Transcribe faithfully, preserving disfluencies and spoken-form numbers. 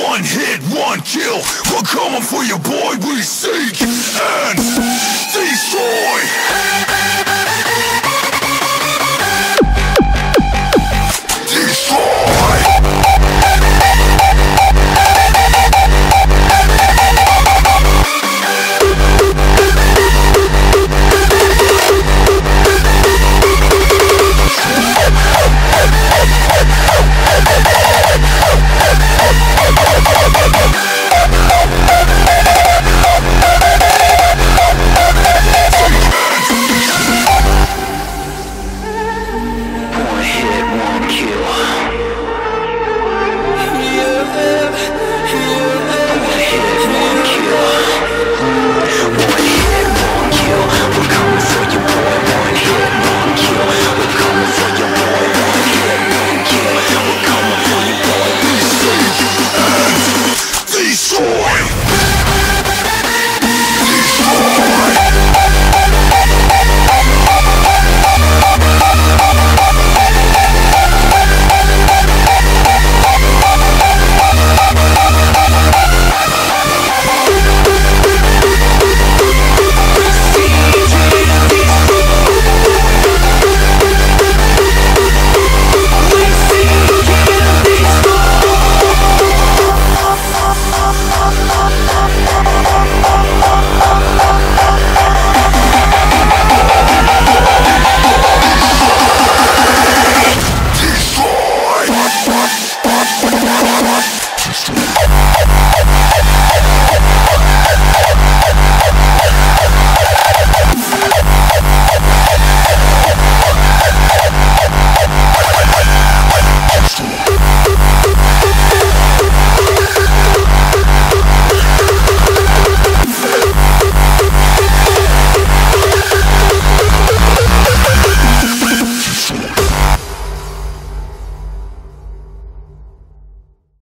One hit, one kill, we're coming for you, boy. We seek and destroy.